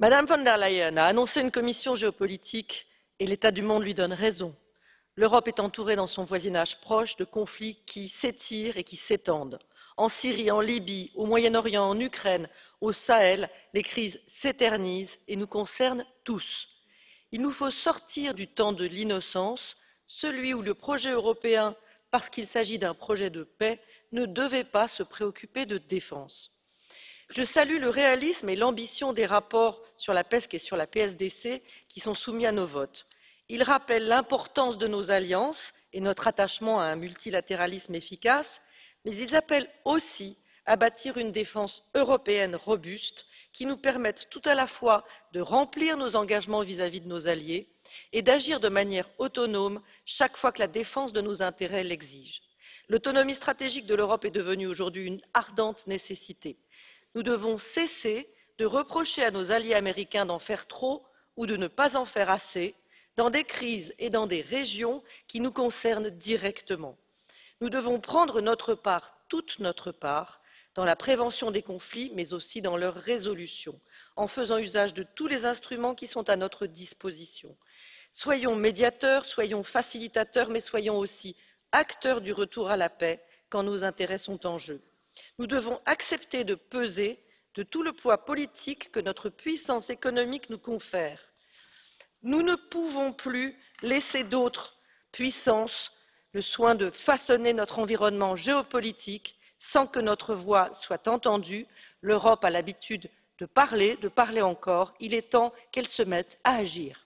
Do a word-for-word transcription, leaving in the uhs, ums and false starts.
Madame von der Leyen a annoncé une commission géopolitique et l'état du monde lui donne raison. L'Europe est entourée dans son voisinage proche de conflits qui s'étirent et qui s'étendent. En Syrie, en Libye, au Moyen-Orient, en Ukraine, au Sahel, les crises s'éternisent et nous concernent tous. Il nous faut sortir du temps de l'innocence, celui où le projet européen, parce qu'il s'agit d'un projet de paix, ne devait pas se préoccuper de défense. Je salue le réalisme et l'ambition des rapports sur la P E S C et sur la P S D C qui sont soumis à nos votes. Ils rappellent l'importance de nos alliances et notre attachement à un multilatéralisme efficace, mais ils appellent aussi à bâtir une défense européenne robuste qui nous permette tout à la fois de remplir nos engagements vis-à-vis de nos alliés et d'agir de manière autonome chaque fois que la défense de nos intérêts l'exige. L'autonomie stratégique de l'Europe est devenue aujourd'hui une ardente nécessité. Nous devons cesser de reprocher à nos alliés américains d'en faire trop ou de ne pas en faire assez dans des crises et dans des régions qui nous concernent directement. Nous devons prendre notre part, toute notre part, dans la prévention des conflits, mais aussi dans leur résolution, en faisant usage de tous les instruments qui sont à notre disposition. Soyons médiateurs, soyons facilitateurs, mais soyons aussi acteurs du retour à la paix quand nos intérêts sont en jeu. Nous devons accepter de peser de tout le poids politique que notre puissance économique nous confère. Nous ne pouvons plus laisser d'autres puissances le soin de façonner notre environnement géopolitique sans que notre voix soit entendue. L'Europe a l'habitude de parler, de parler encore. Il est temps qu'elle se mette à agir.